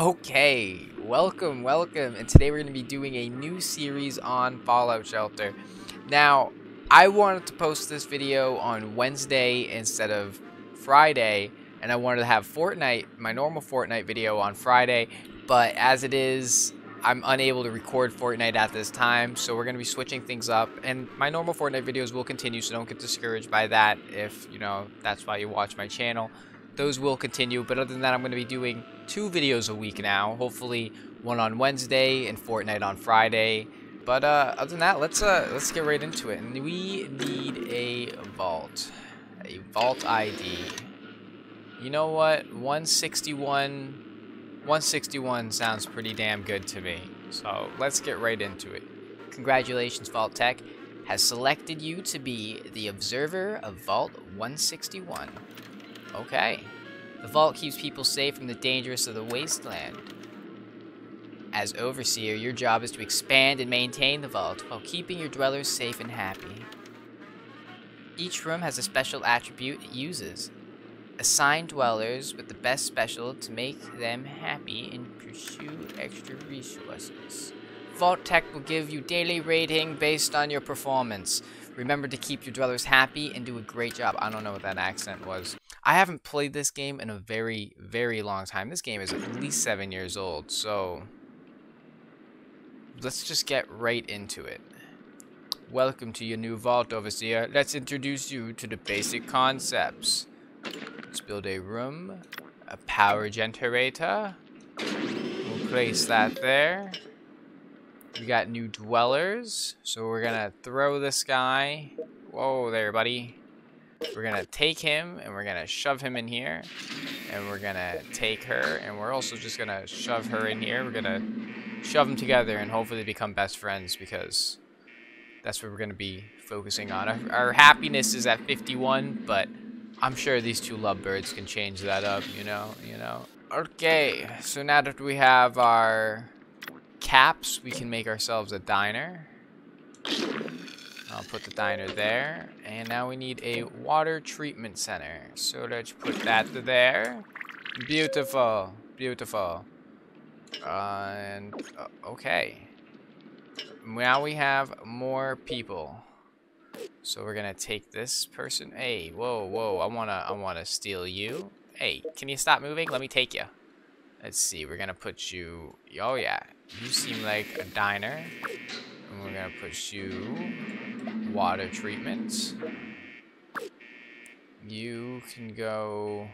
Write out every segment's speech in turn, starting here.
Okay, welcome, and today we're going to be doing a new series on Fallout Shelter. Now, I wanted to post this video on Wednesday instead of Friday, and I wanted to have Fortnite, my normal Fortnite video, on Friday, but as it is, I'm unable to record Fortnite at this time, so we're going to be switching things up, and my normal Fortnite videos will continue, so don't get discouraged by that if, you know, that's why you watch my channel. Those will continue, but other than that, I'm going to be doing 2 videos a week now. Hopefully, one on Wednesday and Fortnite on Friday. But other than that, let's get right into it. And we need a vault ID. You know what? 161 sounds pretty damn good to me. So let's get right into it. Congratulations, Vault Tech has selected you to be the observer of Vault 161. Okay. The vault keeps people safe from the dangers of the wasteland. As overseer, your job is to expand and maintain the vault while keeping your dwellers safe and happy. Each room has a special attribute it uses. Assign dwellers with the best special to make them happy and pursue extra resources. Vault Tech will give you daily rating based on your performance. Remember to keep your dwellers happy and do a great job. I don't know what that accent was. I haven't played this game in a very, very long time. This game is at least 7 years old, so let's just get right into it. Welcome to your new vault, Overseer. Let's introduce you to the basic concepts. Let's build a room, a power generator. We'll place that there. We got new dwellers, so we're gonna throw this guy. Whoa there, buddy. We're gonna take him and we're gonna shove him in here, and we're gonna take her, and we're also just gonna shove her in here. We're gonna shove them together and hopefully become best friends, because that's what we're gonna be focusing on. Our happiness is at 51, but I'm sure these two lovebirds can change that up, you know. Okay, so now that we have our caps, we can make ourselves a diner. I'll put the diner there, and now we need a water treatment center. So let's put that there. Beautiful, beautiful. And okay. Now we have more people. So we're gonna take this person. Hey, whoa, whoa! I wanna steal you. Hey, can you stop moving? Let me take you. Let's see. We're gonna put you. Oh yeah, you seem like a diner. And we're gonna put you. Water treatments. You can go.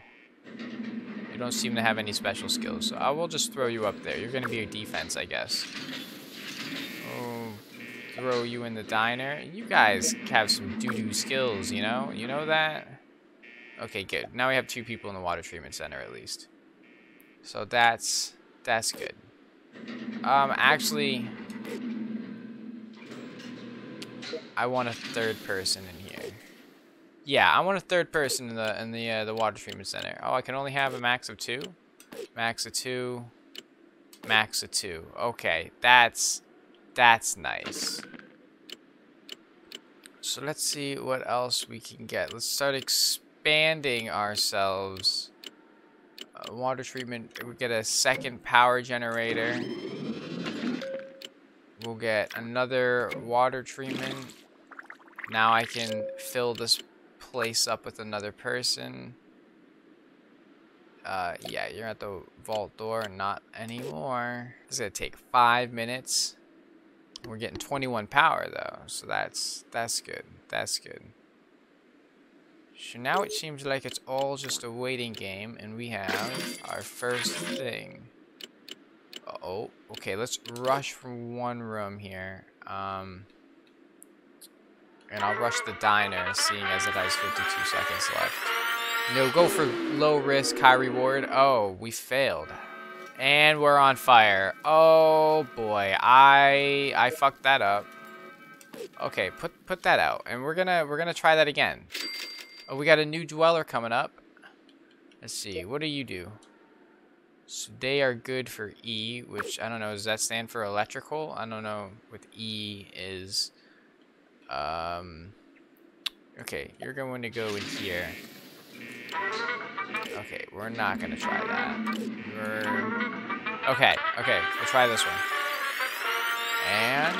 You don't seem to have any special skills, so I will just throw you up there. You're gonna be a defense, I guess. Oh, throw you in the diner. You guys have some doo-doo skills, you know? You know that? Okay, good. Now we have 2 people in the water treatment center at least. So that's good. Actually, I want a third person in here. Yeah, I want a third person in the water treatment center. Oh, I can only have a max of 2. Max of 2. Max of 2. Okay, that's nice. So let's see what else we can get. Let's start expanding ourselves. Water treatment. We get a second power generator. We'll get another water treatment. Now I can fill this place up with another person. Yeah, you're at the vault door, not anymore. It's gonna take 5 minutes. We're getting 21 power though, so that's good. That's good. So now it seems like it's all just a waiting game, and we have our first thing. Uh-oh. Okay, let's rush from one room here. And I'll rush the diner, seeing as it has 52 seconds left. No, go for low risk, high reward. Oh, we failed. And we're on fire. Oh, boy. I fucked that up. Okay, put that out. And we're gonna try that again. Oh, we got a new dweller coming up. Let's see. What do you do? So they are good for E, which I don't know, does that stand for electrical? I don't know what E is. Okay, you're going to go in here. Okay, we're not going to try that. Okay, okay, we'll try this one. And,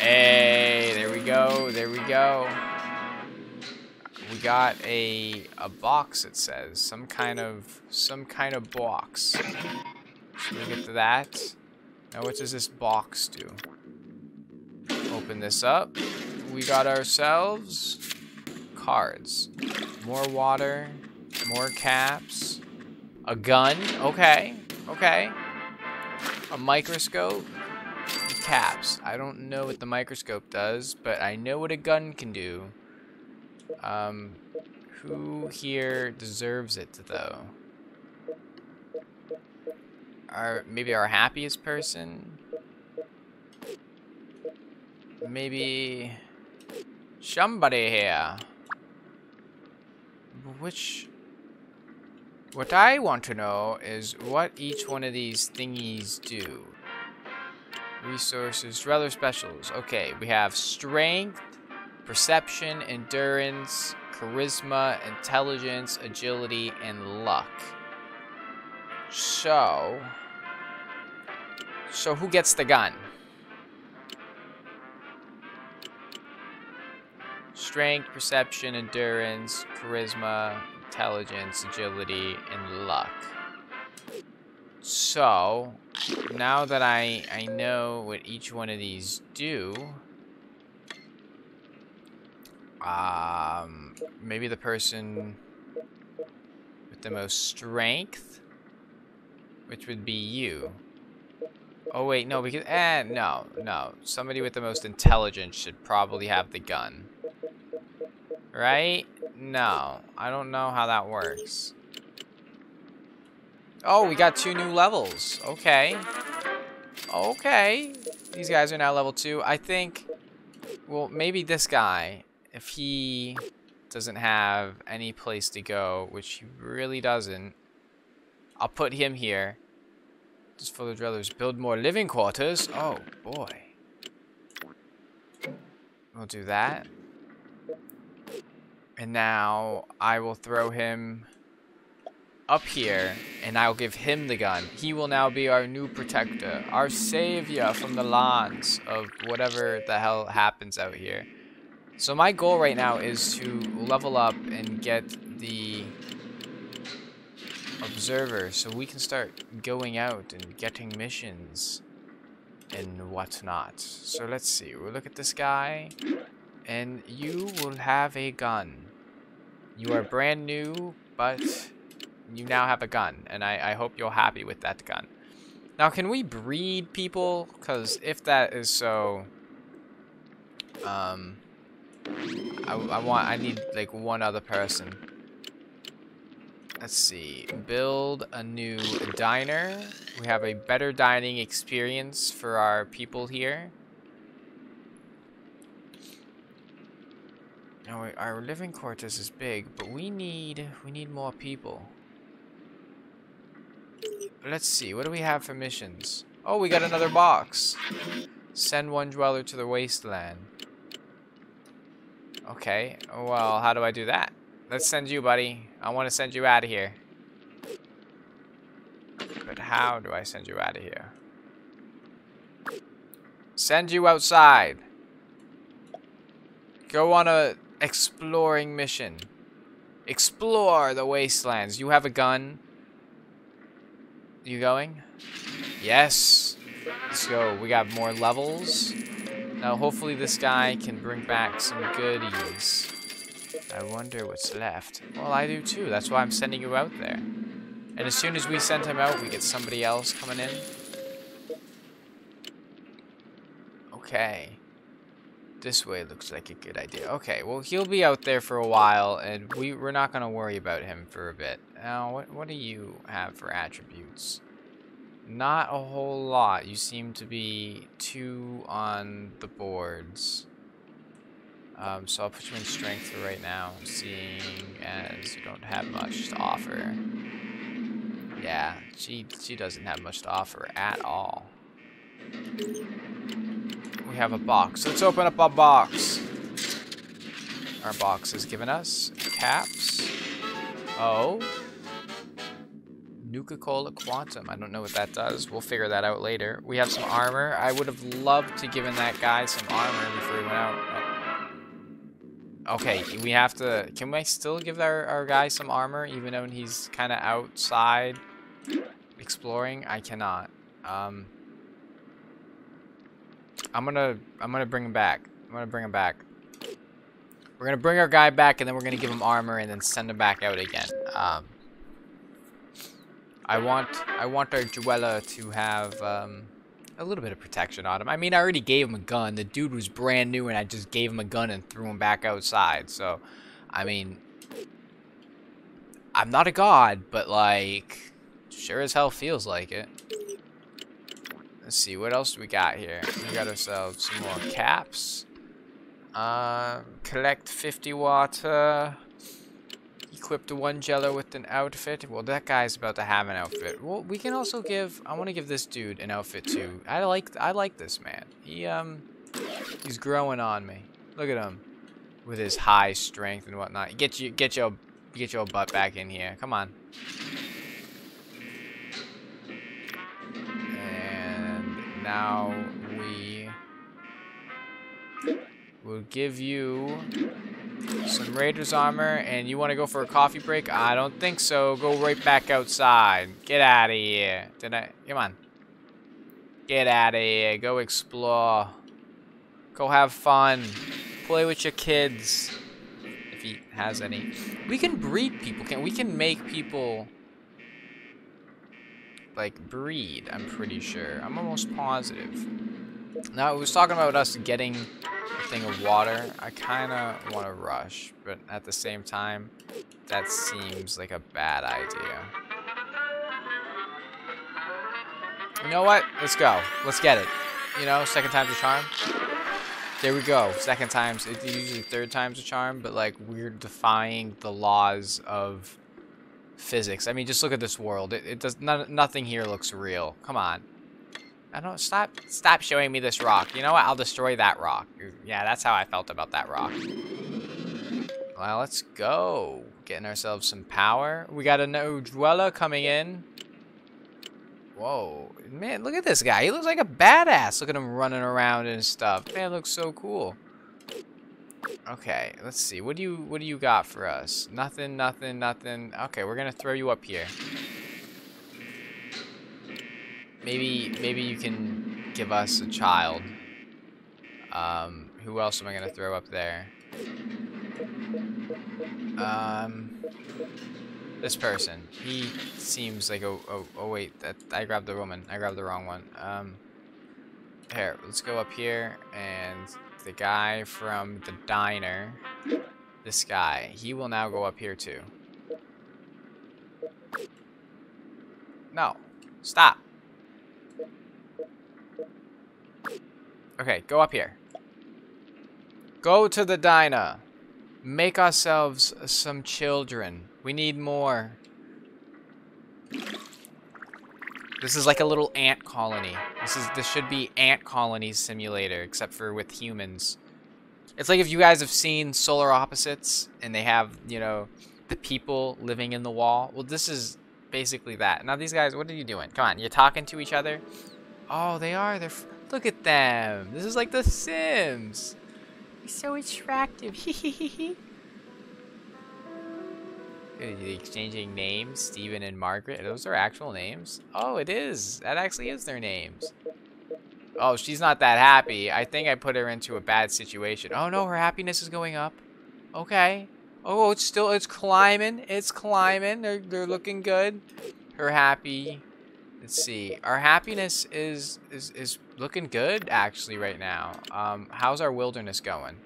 hey, there we go, there we go. We got a box, it says. Some kind of box. Should we get to that? Now what does this box do? Open this up. We got ourselves cards. More water, more caps, a gun, okay, okay. A microscope, caps. I don't know what the microscope does, but I know what a gun can do. Who here deserves it, though? Maybe our happiest person? Maybe somebody here. What I want to know is what each one of these thingies do. Resources, rather specials. Okay, we have strength, perception, endurance, charisma, intelligence, agility, and luck. So who gets the gun? Strength, perception, endurance, charisma, intelligence, agility, and luck. So, now that I know what each one of these do, maybe the person with the most strength, which would be you. Oh wait, no, because, no. Somebody with the most intelligence should probably have the gun. Right? No, I don't know how that works. Oh, we got 2 new levels. Okay. Okay. These guys are now level 2. I think, well, maybe this guy, if he doesn't have any place to go, which he really doesn't, I'll put him here. Just for the drillers, build more living quarters. Oh, boy. We'll do that. And now I will throw him up here, and I'll give him the gun. He will now be our new protector, our savior from the lawns of whatever the hell happens out here. So my goal right now is to level up and get the observer so we can start going out and getting missions and whatnot. So let's see. We'll look at this guy. And you will have a gun. You are brand new, but you now have a gun. And I hope you're happy with that gun. Now, can we breed people? Because if that is so... I need, like, one other person. Let's see. Build a new diner. We have a better dining experience for our people here. Now, our living quarters is big, but we need more people. Let's see, what do we have for missions? Oh, we got another box. Send one dweller to the wasteland. Okay, well, how do I do that? Let's send you, buddy. I want to send you out of here. But how do I send you out of here? Send you outside. Go on a exploring mission. Explore the wastelands. You have a gun. You going? Yes. Let's go. We got more levels. Now hopefully this guy can bring back some goodies. I wonder what's left. Well, I do too. That's why I'm sending you out there. And as soon as we send him out, we get somebody else coming in. Okay. This way looks like a good idea. Okay, well, he'll be out there for a while, and we're not going to worry about him for a bit. Now, what do you have for attributes? Not a whole lot. You seem to be too on the boards. So I'll put you in strength for right now, seeing as you don't have much to offer. Yeah, she doesn't have much to offer at all. We have a box. Let's open up our box. Our box has given us caps. Oh. Nuka-Cola Quantum. I don't know what that does. We'll figure that out later. We have some armor. I would have loved to given that guy some armor before he went out. Okay, we have to... Can we still give our guy some armor even though he's kind of outside exploring? I cannot. I'm gonna bring him back. We're gonna bring our guy back, and then we're gonna give him armor, and then send him back out again. I want our Dweller to have a little bit of protection on him. I mean, I already gave him a gun. The dude was brand new, and I just gave him a gun and threw him back outside. So, I mean, I'm not a god, but like, sure as hell feels like it. Let's see, what else do we got here? We got ourselves some more caps. Collect 50 water. Equip the one Jello with an outfit. Well, that guy's about to have an outfit. Well, we can also give... I want to give this dude an outfit, too. I like this man. He's growing on me. Look at him. With his high strength and whatnot. Get your butt back in here. Come on. And now we... We'll give you some Raiders armor, and you want to go for a coffee break? I don't think so. Go right back outside. Get out of here. Did I? Come on. Get out of here. Go explore. Go have fun. Play with your kids, if he has any. We can breed people. We can make people like breed? I'm pretty sure. I'm almost positive. Now it was talking about us getting. Thing of water. I kind of want to rush, but at the same time, that seems like a bad idea. You know what? Let's go. Let's get it. You know, second time's a charm. There we go. Second time's, it's usually third time's a charm, but like we're defying the laws of physics. I mean, just look at this world. It does nothing here looks real. Come on. I don't stop showing me this rock. You know what? I'll destroy that rock. Yeah, that's how I felt about that rock. Well, let's go. Getting ourselves some power. We got a new Dweller coming in. Whoa. Man, look at this guy. He looks like a badass. Look at him running around and stuff. Man, looks so cool. Okay, let's see. What do you got for us? Nothing. Okay, we're gonna throw you up here. Maybe you can give us a child. Who else am I gonna throw up there? This person. He seems like oh wait, that I grabbed the woman. I grabbed the wrong one. Here, let's go up here, and the guy from the diner. This guy. He will now go up here too. No. Stop. Okay, go up here. Go to the diner. Make ourselves some children. We need more. This is like a little ant colony. This should be ant colony simulator, except for with humans. It's like if you guys have seen Solar Opposites, and they have, you know, the people living in the wall. Well, this is basically that. Now these guys, what are you doing? Come on, you're talking to each other. Oh, they are. They're. Look at them. This is like The Sims. He's so attractive. Exchanging names, Stephen and Margaret. Are those their actual names? Oh, it is. That actually is their names. Oh, she's not that happy. I think I put her into a bad situation. Oh no, her happiness is going up. Okay. Oh, it's climbing. It's climbing. They're looking good. Her happy. Let's see. Our happiness is looking good actually right now. How's our wilderness going?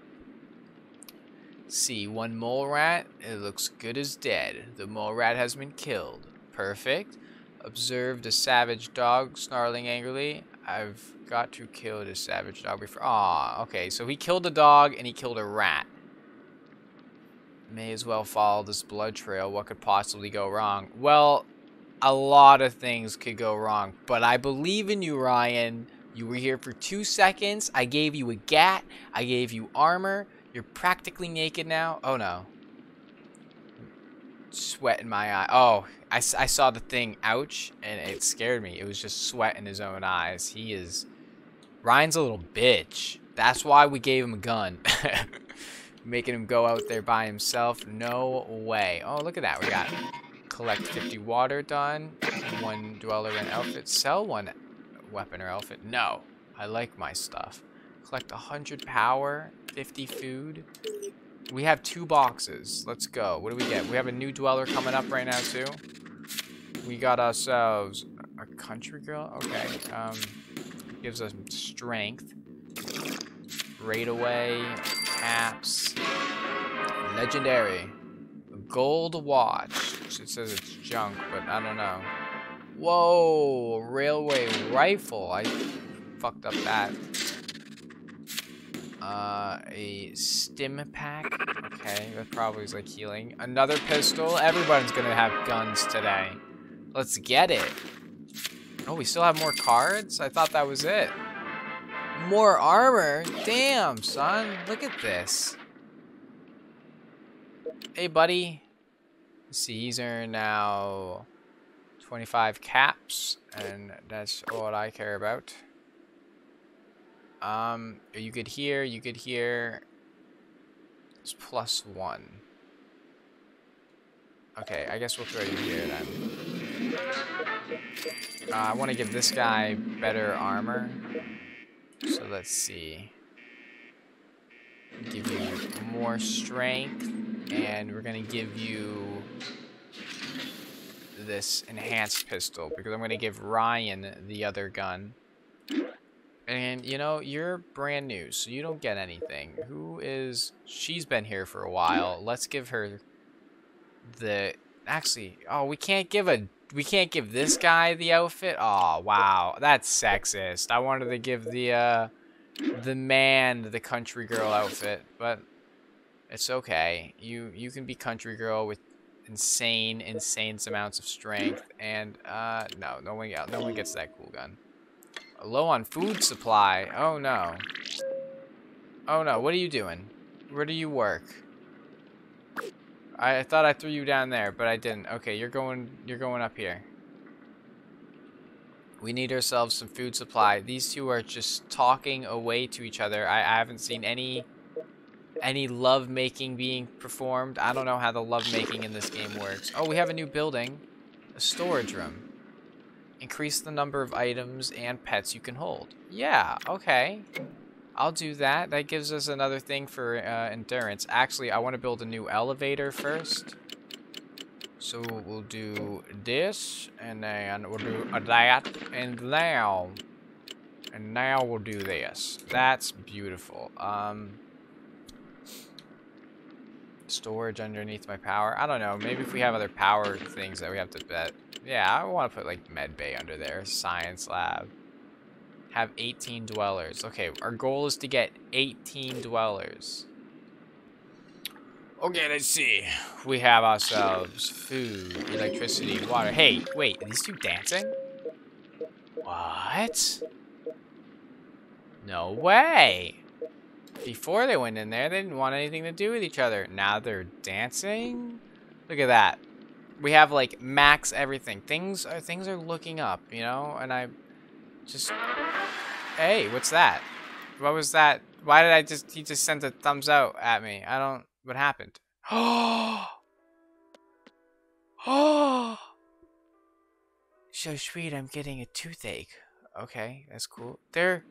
Let's see, one mole rat. It looks good as dead. The mole rat has been killed. Perfect. Observed a savage dog snarling angrily. I've got to kill this savage dog before. Ah, okay. So he killed a dog and he killed a rat. May as well follow this blood trail. What could possibly go wrong? Well, a lot of things could go wrong, but I believe in you, Ryan. You were here for 2 seconds. I gave you a gat. I gave you armor. You're practically naked now. Oh, no. sweat in my eye. Oh, I saw the thing, ouch, and it scared me. It was just sweat in his own eyes. He is... Ryan's a little bitch. That's why we gave him a gun. Making him go out there by himself. No way. Oh, look at that. We got collect 50 water done. One dweller and outfit. Sell one weapon or outfit. No. I like my stuff. Collect 100 power. 50 food. We have 2 boxes. Let's go. What do we get? We have a new dweller coming up right now, too. We got ourselves a country girl. Okay. Gives us strength. Raid away. Caps. Legendary. Gold watch. It says it's junk, but I don't know. Whoa. Railway rifle. I fucked up that. A stim pack. Okay, that probably is like healing. Another pistol. Everybody's gonna have guns today. Let's get it. Oh, we still have more cards? I thought that was it. More armor? Damn, son. Look at this. Hey, buddy. Let's see, he's earned now 25 caps, and that's all I care about. You could hear, It's +1. Okay, I guess we'll throw you here then. I want to give this guy better armor. So let's see. Give you more strength, and we're gonna give you this enhanced pistol because I'm gonna give Ryan the other gun. And you know, you're brand new, so you don't get anything. Who is? She's been here for a while. Let's give her the. Actually, oh, we can't give this guy the outfit. Oh wow, that's sexist. I wanted to give the man the country girl outfit, but it's okay. You can be country girl with insane amounts of strength, and no one gets that cool gun. Low on food supply. Oh no. Oh no. What are you doing? Where do you work? I thought I threw you down there, but I didn't. Okay, you're going up here. We need ourselves some food supply. These two are just talking away to each other. I haven't seen any love making being performed. I don't know how the love making in this game works. Oh, we have a new building. A storage room. Increase the number of items and pets you can hold. Yeah, okay. I'll do that. That gives us another thing for endurance. Actually, I want to build a new elevator first. So we'll do this, and then we'll do that, and now we'll do this. That's beautiful. Storage underneath my power. I don't know. Maybe if we have other power things that we have to bet. Yeah, I want to put like med bay under there. Science lab. Have 18 dwellers. Okay, our goal is to get 18 dwellers. Okay, let's see. We have ourselves food, electricity, water. Hey, wait, are these two dancing? What? No way. Before they went in there, they didn't want anything to do with each other. Now they're dancing? Look at that. We have like max everything. Things are looking up, you know, and I just... Hey, what's that? What was that? Why did I just... He just sent a thumbs out at me. I don't... What happened? Oh! Oh! So sweet, I'm getting a toothache. Okay, that's cool. They're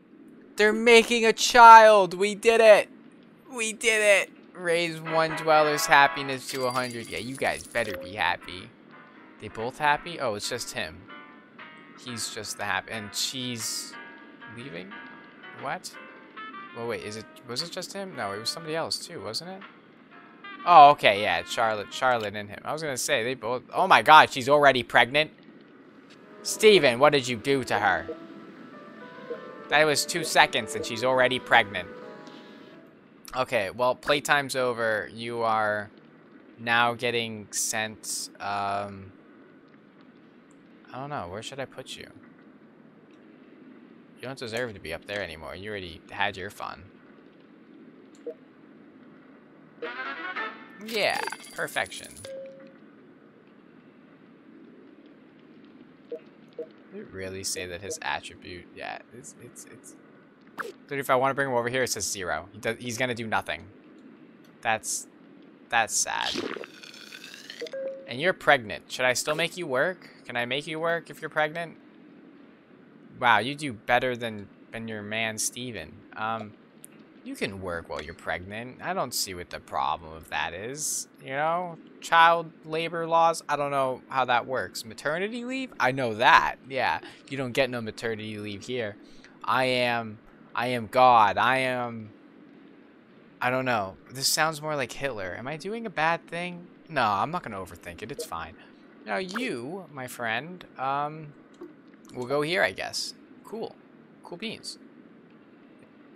making a child! We did it! We did it! Raise one dweller's happiness to 100. Yeah, you guys better be happy. They both happy? Oh, it's just him. He's just the happy. And she's... leaving? What? Well, wait, is it... Was it just him? No, it was somebody else, too, wasn't it? Oh, okay, yeah, Charlotte and him. I was gonna say, they both... Oh my god, she's already pregnant? Steven, what did you do to her? That was 2 seconds and she's already pregnant. Okay, well, playtime's over. You are now getting sent, I don't know, where should I put you? You don't deserve to be up there anymore. You already had your fun. Yeah, perfection. Did it really say that his attribute? Yeah, it's. Dude, if I want to bring him over here, it says 0. He's gonna do nothing. That's sad. And you're pregnant. Should I still make you work? Can I make you work if you're pregnant? Wow, you do better than your man Steven. You can work while you're pregnant. I don't see what the problem of that is. You know, child labor laws. I don't know how that works. Maternity leave? I know that. Yeah, you don't get no maternity leave here. I am God. I don't know. This sounds more like Hitler. Am I doing a bad thing? No, I'm not going to overthink it. It's fine. Now you, my friend, will go here, I guess. Cool. Cool beans.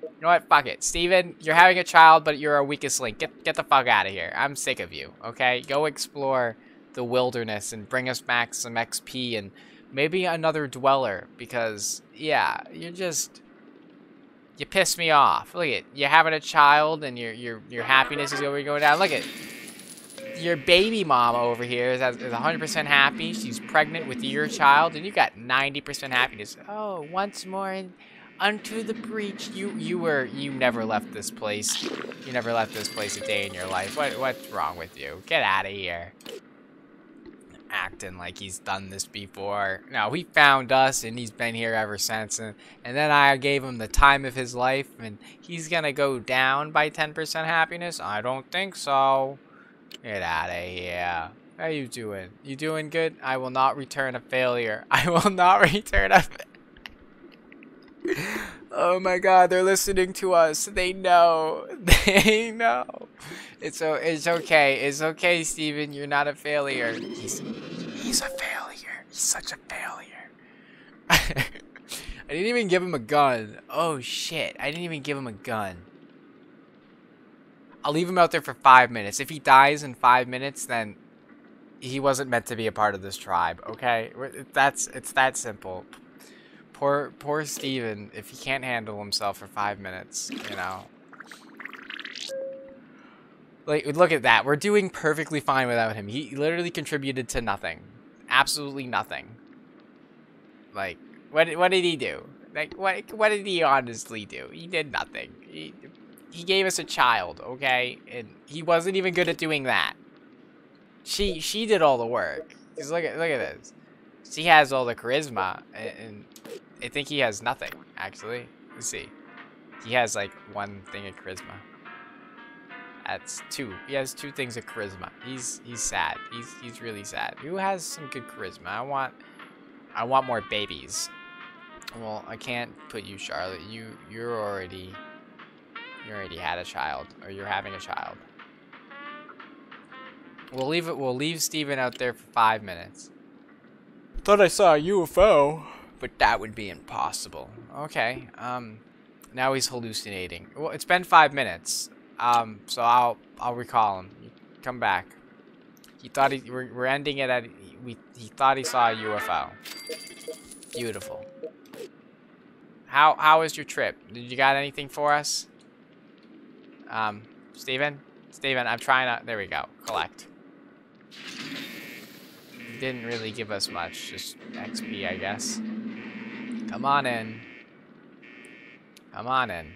You know what? Fuck it. Steven, you're having a child, but you're our weakest link. Get the fuck out of here. I'm sick of you, okay? Go explore the wilderness and bring us back some XP and maybe another dweller, because, yeah, you're just... You piss me off. Look at it. You're having a child, and your happiness is over going down. Look at it. Your baby mama over here is 100% happy. She's pregnant with your child, and you got 90% happiness. Oh, once more unto the breach. You never left this place. You never left this place a day in your life. What's wrong with you? Get out of here. Acting like he's done this before. No, he found us and he's been here ever since, and then I gave him the time of his life, and he's gonna go down by 10% happiness. I don't think so. Get out of here. How you doing? You doing good? I will not return a failure. I will not return a Oh my God, they're listening to us. They know. They know. It's okay. It's okay, Steven. You're not a failure. He's a failure. He's such a failure. I didn't even give him a gun. Oh shit. I didn't even give him a gun. I'll leave him out there for 5 minutes. If he dies in 5 minutes, then he wasn't meant to be a part of this tribe, okay? It's that simple. Poor Steven, if he can't handle himself for 5 minutes, you know. Like, look at that. We're doing perfectly fine without him. He literally contributed to nothing. Absolutely nothing. Like, what did he do? Like, what did he honestly do? He did nothing. He gave us a child, okay? And he wasn't even good at doing that. She did all the work. Just look at this. She has all the charisma, and I think he has nothing, actually. Let's see. He has, like, one thing of charisma. That's 2. He has 2 things of charisma. He's sad. He's really sad. Who has some good charisma? I want more babies. Well, I can't put you, Charlotte. You already had a child, or you're having a child. We'll leave Steven out there for 5 minutes. Thought I saw a UFO, but that would be impossible. Okay, now he's hallucinating. Well, it's been 5 minutes, so I'll recall him. Come back. He thought we're ending it at he thought he saw a UFO. Beautiful. How was your trip? Did you got anything for us? Steven, I'm trying to. There we go. Collect. Didn't really give us much, just XP, I guess. Come on in. Come on in.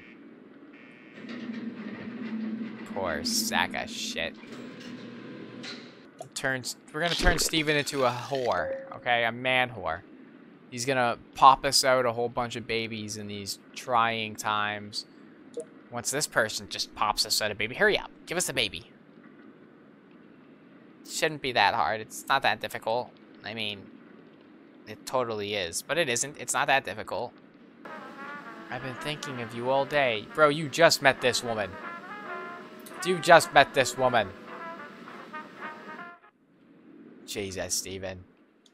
Poor sack of shit. We're gonna turn Steven into a whore, okay? A man whore. He's gonna pop us out a whole bunch of babies in these trying times. Once this person just pops us out a baby, hurry up, give us a baby. Shouldn't be that hard. It's not that difficult. I mean, it totally is, but it isn't. It's not that difficult. I've been thinking of you all day. Bro, you just met this woman. You just met this woman. Jesus, Steven.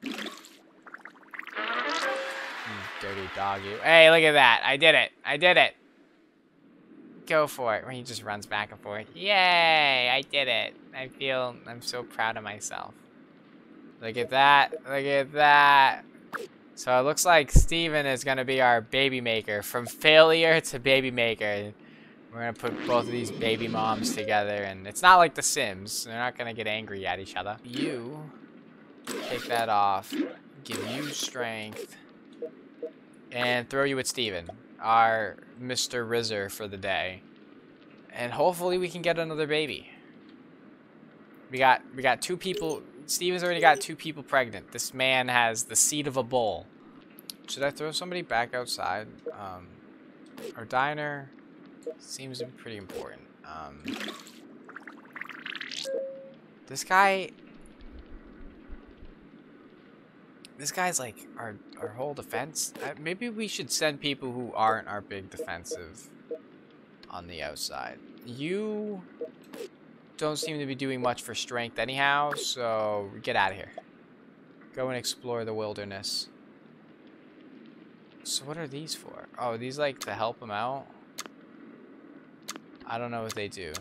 You dirty dog, you. Hey, look at that. I did it. I did it. Go for it. When he just runs back and forth. Yay! I did it. I'm so proud of myself. Look at that. Look at that. So it looks like Steven is going to be our baby maker. From failure to baby maker. We're going to put both of these baby moms together. And it's not like The Sims. They're not going to get angry at each other. You take that off. Give you strength. and throw you at Steven, our Mr. Rizzer for the day. And hopefully we can get another baby. We got two people. Steven's already got two people pregnant. This man has the seed of a bull. Should I throw somebody back outside? Our diner seems to be pretty important. This guy... this guy's like our whole defense. Maybe we should send people who aren't our big defensive on the outside. You don't seem to be doing much for strength anyhow, so get out of here. Go and explore the wilderness. So what are these for? Oh, are these like to help them out? I don't know what they do.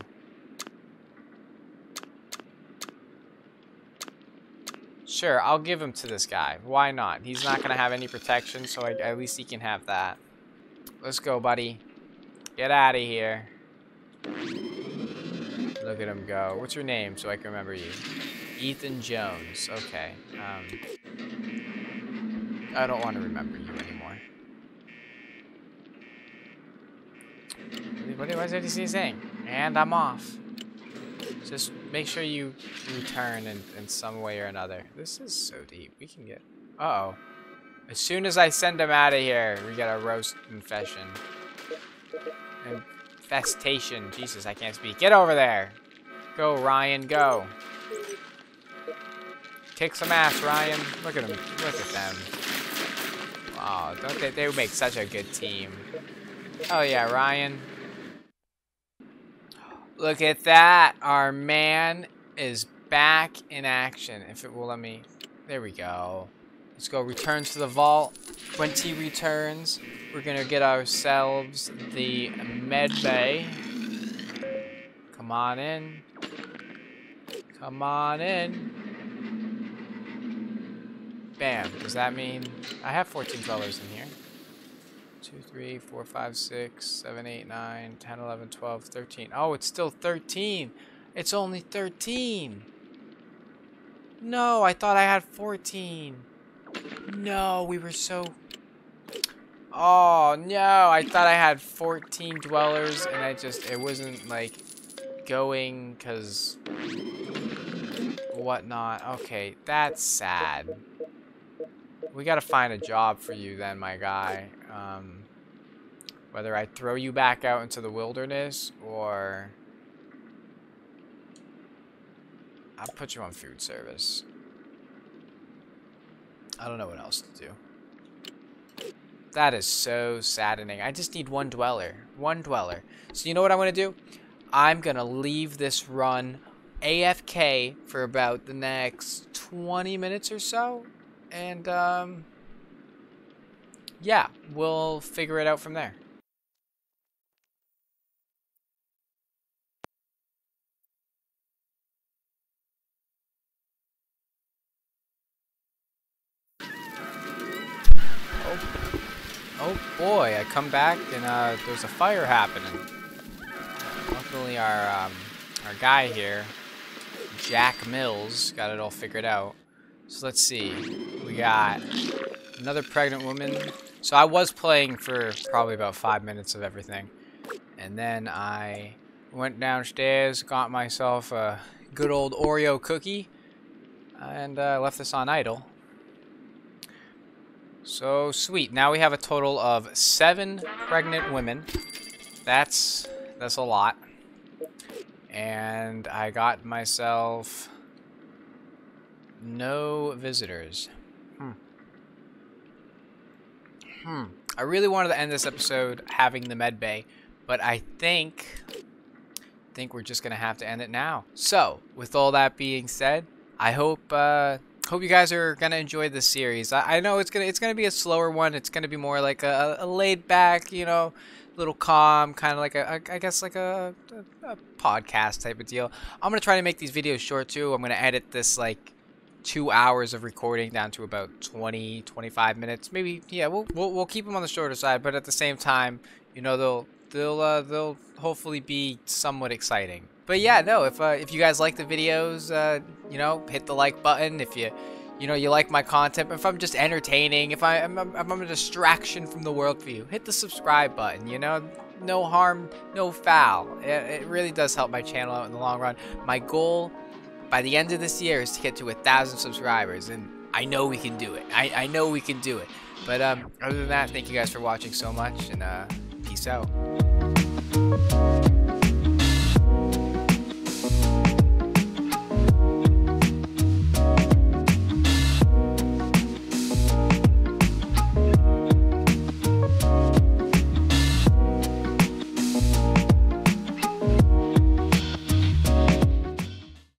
Sure, I'll give him to this guy. Why not? He's not going to have any protection, so at least he can have that. Let's go, buddy. Get out of here. Look at him go. What's your name so I can remember you? Ethan Jones. Okay. I don't want to remember you anymore. What is he saying? And I'm off. Just make sure you return in some way or another. This is so deep. We can get... uh-oh. As soon as I send him out of here, we get a roast confession. Infestation. Jesus, I can't speak. Get over there. Go, Ryan, go. Kick some ass, Ryan. Look at him. Look at them. Oh, don't they make such a good team. Oh, yeah, Ryan. Look at that. Our man is back in action. If it will let me. There we go. Let's go return to the vault. When he returns, we're going to get ourselves the med bay. Come on in. Come on in. Bam. Does that mean I have 14 colors in here? 2, 3, 4, 5, 6, 7, 8, 9, 10, 11, 12, 13. Oh, it's still 13. It's only 13. No, I thought I had 14. No, we were so... oh, no. I thought I had 14 dwellers, and I just... it wasn't, like, going because... whatnot. Okay, that's sad. We gotta find a job for you then, my guy. Whether I throw you back out into the wilderness or I'll put you on food service. I don't know what else to do. That is so saddening. I just need one dweller. One dweller. So you know what I'm gonna do? I'm gonna leave this run AFK for about the next 20 minutes or so. And, yeah, we'll figure it out from there. Oh boy, I come back and there's a fire happening. Luckily our guy here, Jack Mills, got it all figured out. So let's see, we got another pregnant woman. So I was playing for probably about 5 minutes of everything. And then I went downstairs, got myself a good old Oreo cookie, and left this on idle. So sweet. Now we have a total of 7 pregnant women. That's a lot. And I got myself... no visitors. I really wanted to end this episode having the med bay, but I think we're just gonna have to end it now. So, with all that being said, I hope you guys are gonna enjoy this series. I know it's gonna be a slower one. It's gonna be more like a laid back, you know, little calm, kind of like I guess like a podcast type of deal. I'm gonna try to make these videos short too. I'm gonna edit this like 2 hours of recording down to about 20, 25 minutes. Maybe, yeah, we'll keep them on the shorter side, but at the same time, you know, they'll hopefully be somewhat exciting. But yeah, no, if you guys like the videos, you know, hit the like button. If you you know, you like my content, if I'm just entertaining, if I'm a distraction from the world for you, hit the subscribe button, you know? No harm, no foul. It really does help my channel out in the long run. My goal by the end of this year is to get to 1,000 subscribers, and I know we can do it. I know we can do it. But other than that, thank you guys for watching so much, and peace out.